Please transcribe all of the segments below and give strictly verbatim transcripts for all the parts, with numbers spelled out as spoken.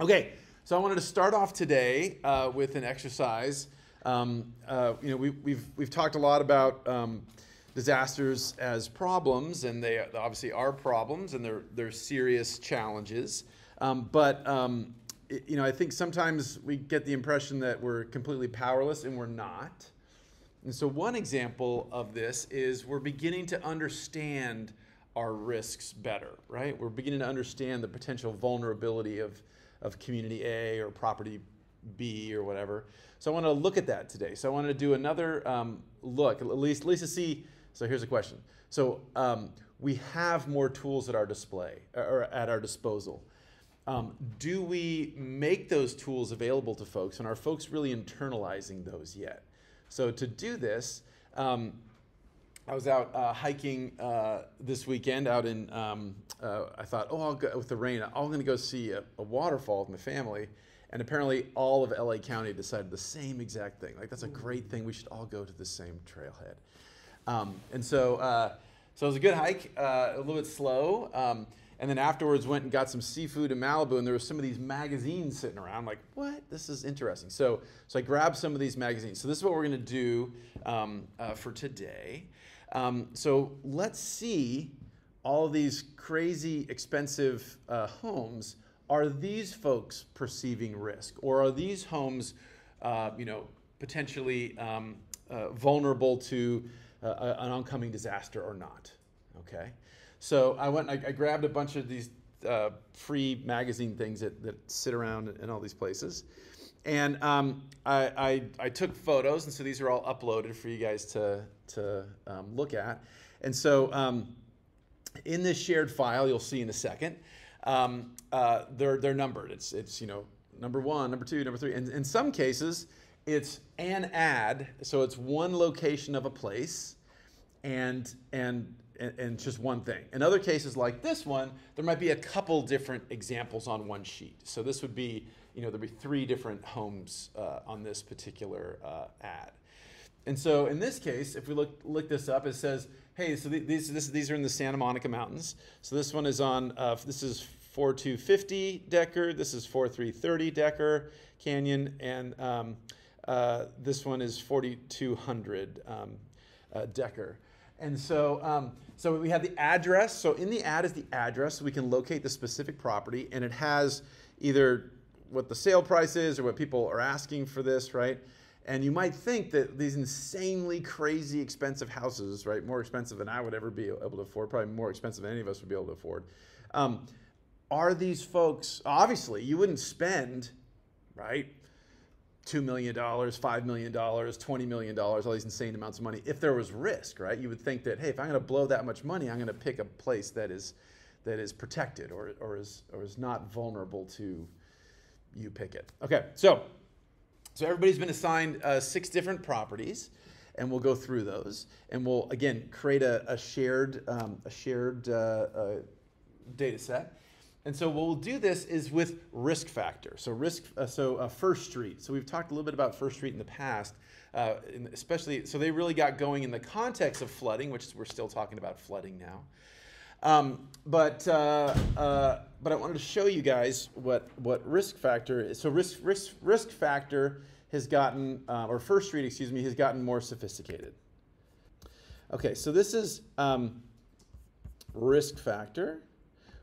Okay, so I wanted to start off today uh, with an exercise. Um, uh, you know, we, we've, we've talked a lot about um, disasters as problems, and they obviously are problems, and they're, they're serious challenges. Um, but, um, it, you know, I think sometimes we get the impression that we're completely powerless, and we're not. And so one example of this is we're beginning to understand our risks better, right? We're beginning to understand the potential vulnerability of, of community A or property B or whatever. So I want to look at that today. So I wanted to do another um, look, at least, at least to see. So here's a question. So um, we have more tools at our display or at our disposal. Um, do we make those tools available to folks, and are folks really internalizing those yet? So to do this, um, I was out uh, hiking uh, this weekend out in, um, uh, I thought, oh, I'll go, with the rain, I'm going to go see a, a waterfall with my family. And apparently all of L A County decided the same exact thing. Like, that's a great thing. We should all go to the same trailhead. Um, and so, uh, so it was a good hike, uh, a little bit slow. Um, and then afterwards went and got some seafood in Malibu, and there were some of these magazines sitting around. I'm like, what? This is interesting. So, so I grabbed some of these magazines. So this is what we're going to do um, uh, for today. Um, so let's see all of these crazy expensive uh, homes. Are these folks perceiving risk, or are these homes, uh, you know, potentially um, uh, vulnerable to uh, an oncoming disaster or not? Okay. So I went and I, I grabbed a bunch of these uh, free magazine things that, that sit around in all these places. And um, I, I, I took photos, and so these are all uploaded for you guys to, to um, look at. And so um, in this shared file, you'll see in a second, um, uh, they're, they're numbered. It's, it's, you know, number one, number two, number three. And in some cases, it's an ad. So it's one location of a place and, and, and just one thing. In other cases like this one, there might be a couple different examples on one sheet. So this would be, you know, there'd be three different homes uh, on this particular uh, ad. And so in this case, if we look, look this up, it says, hey, so th these, this, these are in the Santa Monica Mountains. So this one is on, uh, this is forty-two fifty Decker, this is forty-three thirty Decker Canyon, and um, uh, this one is forty-two hundred um, uh, Decker. And so, um, so we have the address. So in the ad is the address, so we can locate the specific property, and it has either what the sale price is or what people are asking for this, right? And you might think that these insanely crazy expensive houses, right, more expensive than I would ever be able to afford, probably more expensive than any of us would be able to afford. Um, are these folks, obviously, you wouldn't spend, right, two million dollars, five million dollars, twenty million dollars, all these insane amounts of money, if there was risk, right? You would think that, hey, if I'm going to blow that much money, I'm going to pick a place that is, that is protected or, or, is, or is not vulnerable to you pick it. Okay, so, so everybody's been assigned uh, six different properties, and we'll go through those. And we'll, again, create a, a shared, um, a shared uh, uh, data set. And so what we'll do this is with risk factor. So risk, uh, so uh, First Street. So we've talked a little bit about First Street in the past, uh, and especially, so they really got going in the context of flooding, which is, we're still talking about flooding now. Um, but, uh, uh, but I wanted to show you guys what, what risk factor is. So risk, risk, risk factor has gotten, uh, or First Street, excuse me, has gotten more sophisticated. Okay, so this is um, risk factor,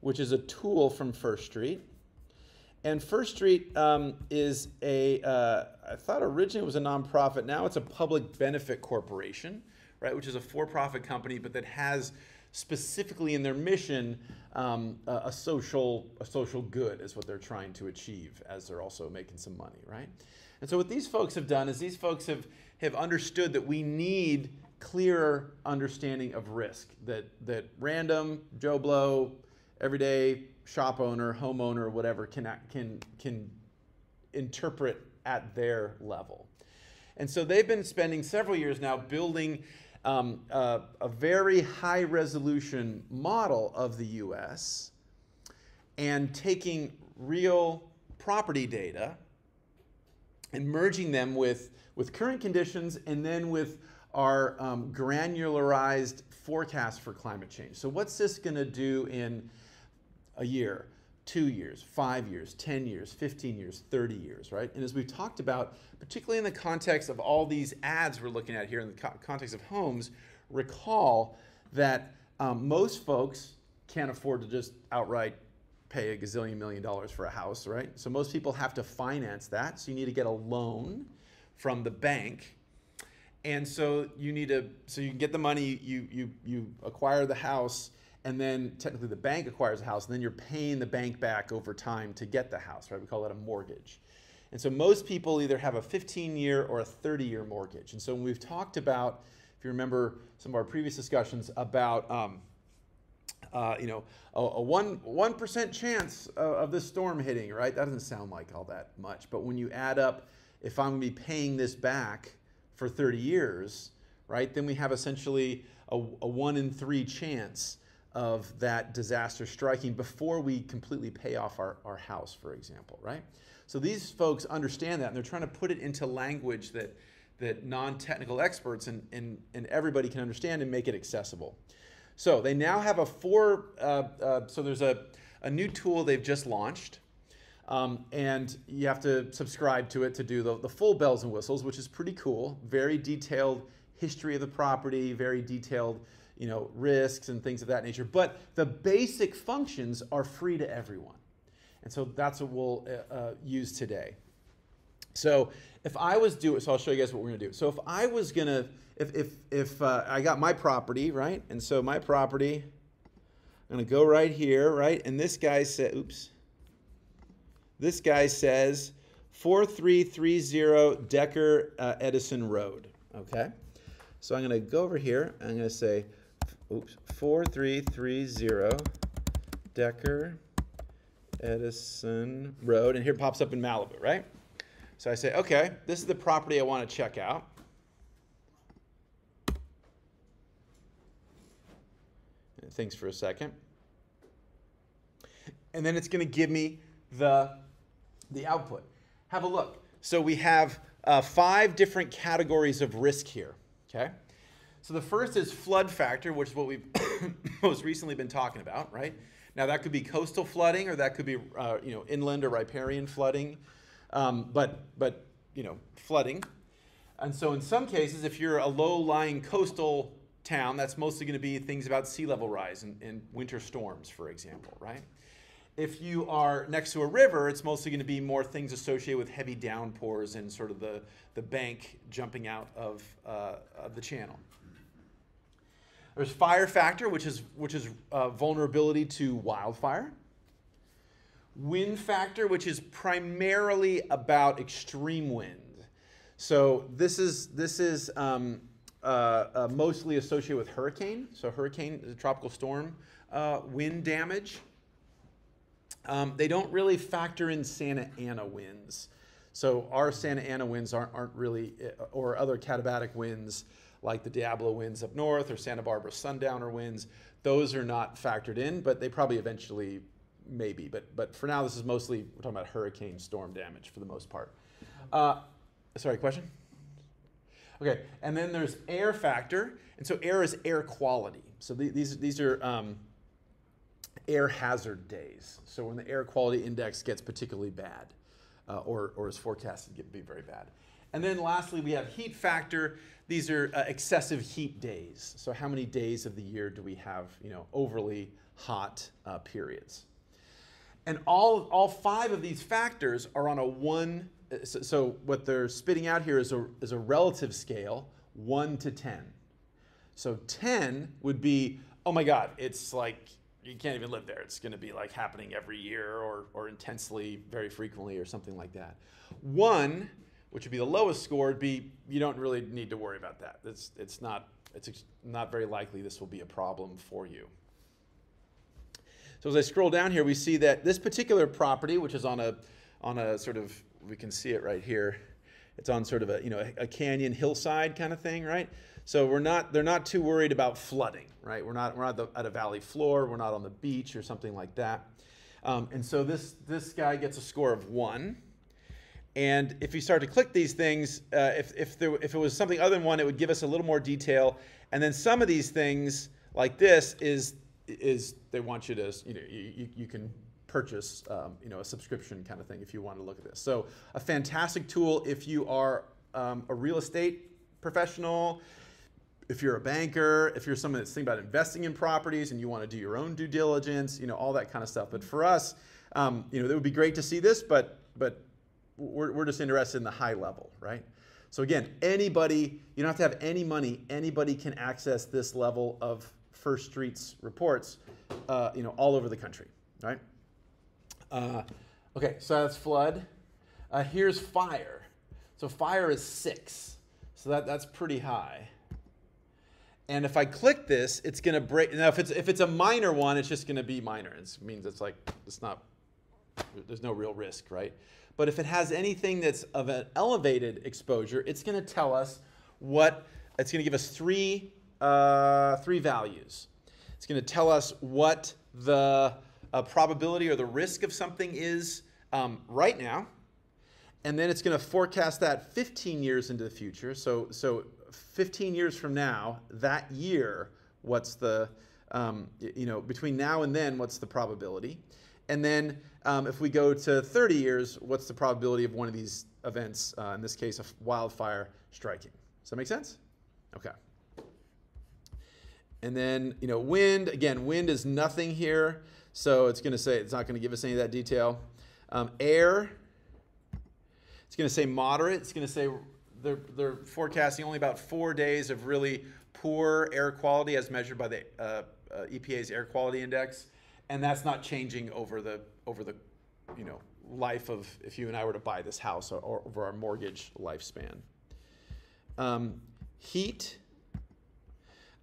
which is a tool from First Street. And First Street um, is a, uh, I thought originally it was a nonprofit, now it's a public benefit corporation, right, which is a for-profit company, but that has specifically in their mission um, a, a, social, a social good is what they're trying to achieve, as they're also making some money, right? And so what these folks have done is these folks have, have understood that we need clearer understanding of risk, that, that random Joe Blow, everyday shop owner, homeowner, whatever, can, can, can interpret at their level. And so they've been spending several years now building um, a, a very high resolution model of the U S and taking real property data and merging them with, with current conditions, and then with our um, granularized forecast for climate change. So what's this gonna do in a year, two years, five years, ten years, fifteen years, thirty years, right? And as we've talked about, particularly in the context of all these ads we're looking at here in the co context of homes, recall that um, most folks can't afford to just outright pay a gazillion million dollars for a house, right? So most people have to finance that. So you need to get a loan from the bank. And so you need to, so you get the money, you, you, you acquire the house, and then technically the bank acquires the house, and then you're paying the bank back over time to get the house, right? We call that a mortgage. And so most people either have a fifteen year or a thirty year mortgage. And so when we've talked about, if you remember some of our previous discussions about, um, uh, you know, a, a one, one percent chance of, of this storm hitting, right? That doesn't sound like all that much, but when you add up, if I'm gonna be paying this back for thirty years, right? Then we have essentially a, a one in three chance of that disaster striking before we completely pay off our, our house, for example, right? So these folks understand that, and they're trying to put it into language that, that non-technical experts and, and, and everybody can understand and make it accessible. So they now have a four, uh, uh, so there's a, a new tool they've just launched, um, and you have to subscribe to it to do the, the full bells and whistles, which is pretty cool. Very detailed history of the property, very detailed you know, risks and things of that nature, but the basic functions are free to everyone. And so that's what we'll uh, uh, use today. So if I was doing, so I'll show you guys what we're gonna do. So if I was gonna, if, if, if uh, I got my property, right? And so my property, I'm gonna go right here, right? And this guy said, oops. This guy says four three three zero Decker uh, Edison Road, okay? So I'm gonna go over here, I'm gonna say, oops, four three three zero Decker Edison Road, and here it pops up in Malibu, right? So I say, okay, this is the property I want to check out. And it thinks for a second. And then it's going to give me the, the output. Have a look. So we have uh, five different categories of risk here, okay? So the first is flood factor, which is what we've most recently been talking about, right? Now that could be coastal flooding, or that could be uh, you know, inland or riparian flooding, um, but, but you know, flooding. And so in some cases, if you're a low-lying coastal town, that's mostly going to be things about sea level rise and, and winter storms, for example, right? If you are next to a river, it's mostly going to be more things associated with heavy downpours and sort of the, the bank jumping out of, uh, of the channel. There's fire factor, which is, which is uh, vulnerability to wildfire. Wind factor, which is primarily about extreme wind. So this is, this is um, uh, uh, mostly associated with hurricane. So hurricane is a tropical storm, uh, wind damage. Um, they don't really factor in Santa Ana winds. So our Santa Ana winds aren't, aren't really, or other katabatic winds, like the Diablo winds up north or Santa Barbara sundowner winds. Those are not factored in, but they probably eventually maybe. But, but for now, this is mostly, we're talking about hurricane storm damage for the most part. Uh, sorry, question? Okay, and then there's air factor. And so air is air quality. So the, these, these are um, air hazard days. So when the air quality index gets particularly bad uh, or, or is forecasted to be very bad. And then lastly, we have heat factor. These are uh, excessive heat days. So how many days of the year do we have, you know, overly hot uh, periods? And all, all five of these factors are on a one, so, so what they're spitting out here is a, is a relative scale, one to ten. So ten would be, oh my God, it's like, you can't even live there. It's going to be like happening every year or, or intensely, very frequently or something like that. One, which would be the lowest score, would be you don't really need to worry about that. It's, it's, not, it's not very likely this will be a problem for you. So as I scroll down here, we see that this particular property, which is on a, on a sort of, we can see it right here. It's on sort of a, you know, a, a canyon hillside kind of thing, right? So we're not, they're not too worried about flooding, right? We're not, we're not at a valley floor. We're not on the beach or something like that. Um, and so this, this guy gets a score of one. And if you start to click these things, uh, if, if, there, if it was something other than one, it would give us a little more detail. And then some of these things, like this, is, is they want you to, you know, you, you can purchase, um, you know, a subscription kind of thing if you want to look at this. So a fantastic tool if you are um, a real estate professional, if you're a banker, if you're someone that's thinking about investing in properties and you want to do your own due diligence, you know, all that kind of stuff. But for us, um, you know, it would be great to see this, but but we're, we're just interested in the high level, right? So again, anybody, you don't have to have any money, anybody can access this level of First Street's reports, uh, you know, all over the country, right? Uh, okay, so that's flood. Uh, here's fire. So fire is six, so that, that's pretty high. And if I click this, it's going to break. Now, if it's, if it's a minor one, it's just going to be minor. It means it's like, it's not, there's no real risk, right? But if it has anything that's of an elevated exposure, it's going to tell us what, it's going to give us three, uh, three values. It's going to tell us what the uh, probability or the risk of something is um, right now. And then it's going to forecast that fifteen years into the future. So, so fifteen years from now, that year, what's the, um, you know, between now and then, what's the probability? And then um, if we go to thirty years, what's the probability of one of these events, uh, in this case, a wildfire striking? Does that make sense? Okay. And then, you know, wind, again, wind is nothing here. So it's going to say, it's not going to give us any of that detail. Um, air, it's going to say moderate. It's going to say They're, they're forecasting only about four days of really poor air quality as measured by the uh, uh, E P A's air quality index, and that's not changing over the over the you know life of if you and I were to buy this house or, or over our mortgage lifespan. Um, heat,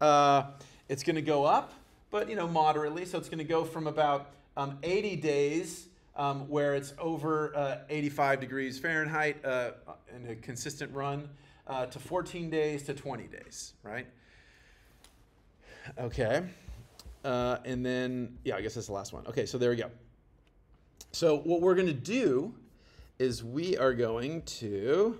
uh, it's going to go up, but you know moderately, so it's going to go from about um, eighty days. Um, where it's over uh, eighty-five degrees Fahrenheit uh, in a consistent run, uh, to fourteen days to twenty days, right? Okay, uh, and then, yeah, I guess that's the last one. Okay, so there we go. So what we're gonna do is we are going to,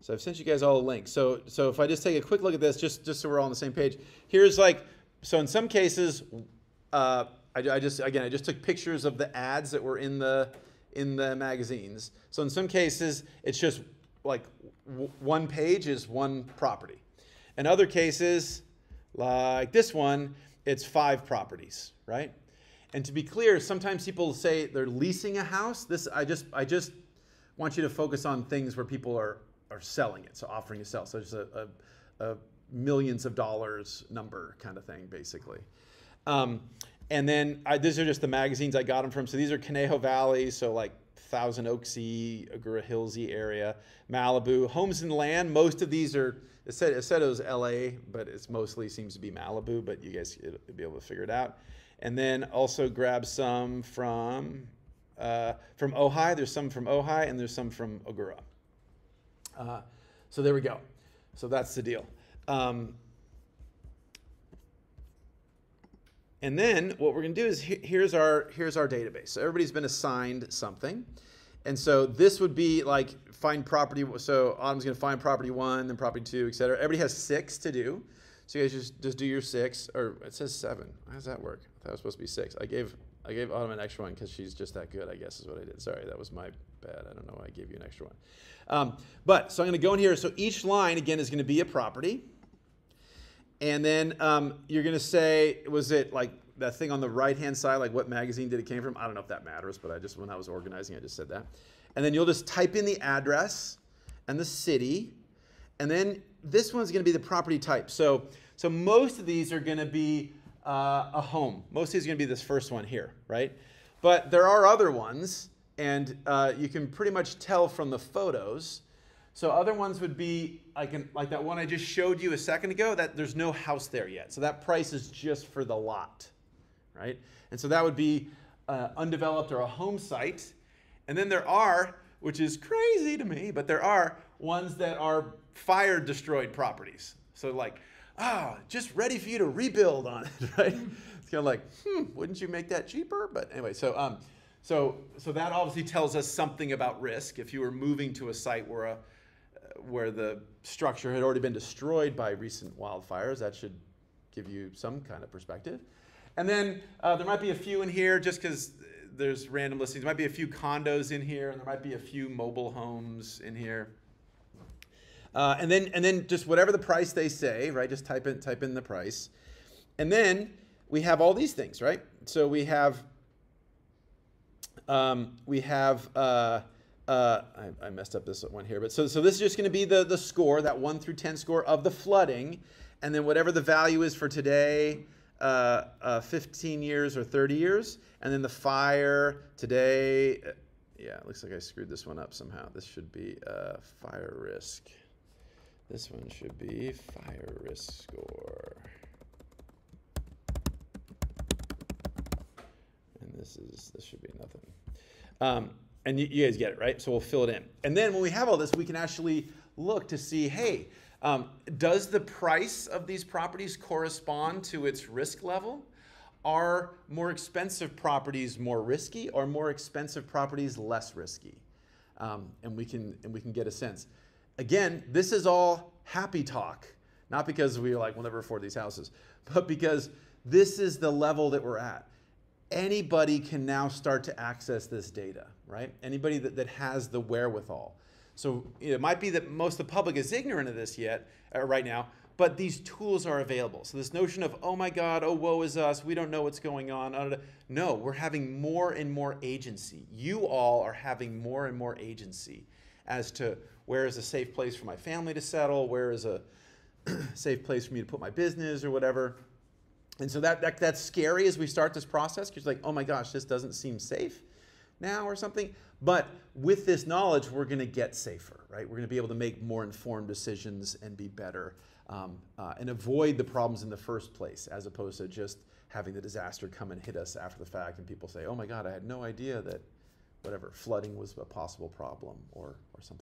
so I've sent you guys all a link. So, so if I just take a quick look at this, just, just so we're all on the same page, here's like, so in some cases, Uh, I, I just again, I just took pictures of the ads that were in the in the magazines. So in some cases, it's just like w one page is one property. In other cases, like this one, it's five properties, right? And to be clear, sometimes people say they're leasing a house. This I just I just want you to focus on things where people are are selling it, so offering to sell. So just a, a, a millions of dollars number kind of thing, basically. Um, and then I, these are just the magazines I got them from. So these are Conejo Valley, so like Thousand Oaks-y, Agoura Hills-y area, Malibu, homes and land. Most of these are, it said it, said it was L A, but it's mostly seems to be Malibu, but you guys will be able to figure it out. And then also grab some from, uh, from Ojai. There's some from Ojai and there's some from Agoura. Uh, so there we go. So that's the deal. Um, And then what we're going to do is here's our here's our database. So everybody's been assigned something, and so this would be like find property. So Autumn's going to find property one, then property two, et cetera. Everybody has six to do. So you guys just just do your six, or it says seven. How does that work? That was supposed to be six. I gave I gave Autumn an extra one because she's just that good, I guess is what I did. Sorry, that was my bad. I don't know why I gave you an extra one. Um, but so I'm going to go in here. So each line again is going to be a property. And then um, you're going to say, was it like that thing on the right-hand side, like what magazine did it came from? I don't know if that matters, but I just, when I was organizing, I just said that. And then you'll just type in the address and the city. And then this one's going to be the property type. So, so most of these are going to be uh, a home. Most of these are going to be this first one here, right? But there are other ones, and uh, you can pretty much tell from the photos. So other ones would be like, an, like that one I just showed you a second ago, that there's no house there yet. So that price is just for the lot, right? And so that would be uh, undeveloped or a home site. And then there are, which is crazy to me, but there are ones that are fire destroyed properties. So like, ah, oh, just ready for you to rebuild on it, right? It's kind of like, hmm, wouldn't you make that cheaper? But anyway, so, um, so, so that obviously tells us something about risk. If you were moving to a site where a where the structure had already been destroyed by recent wildfires, that should give you some kind of perspective. And then uh, there might be a few in here just because there's random listings. There might be a few condos in here, and there might be a few mobile homes in here. Uh, and then and then just whatever the price they say, right? Just type in type in the price. And then we have all these things, right? So we have um, we have uh, uh, I, I messed up this one here, but so so this is just going to be the the score, that one through ten score of the flooding, and then whatever the value is for today. Uh, uh, fifteen years or thirty years, and then the fire today. Uh, yeah, it looks like I screwed this one up somehow. This should be uh, fire risk. This one should be fire risk score. And this is this should be nothing. Um, and you, you guys get it, right? So we'll fill it in. And then when we have all this, we can actually look to see, hey, Um, does the price of these properties correspond to its risk level? Are more expensive properties more risky, or more expensive properties less risky? Um, and we can and we can get a sense. Again, this is all happy talk, not because we're like, we'll never afford these houses, but because this is the level that we're at. Anybody can now start to access this data, right? Anybody that, that has the wherewithal. So it might be that most of the public is ignorant of this yet, uh, right now, but these tools are available. So this notion of, oh my God, oh, woe is us, we don't know what's going on. No, we're having more and more agency. You all are having more and more agency as to where is a safe place for my family to settle, where is a safe place for me to put my business or whatever. And so that, that that's scary as we start this process, because you're like, oh my gosh, this doesn't seem safe now or something. But with this knowledge, we're going to get safer, right? We're going to be able to make more informed decisions and be better um, uh, and avoid the problems in the first place, as opposed to just having the disaster come and hit us after the fact and people say, oh my God, I had no idea that whatever flooding was a possible problem, or, or something.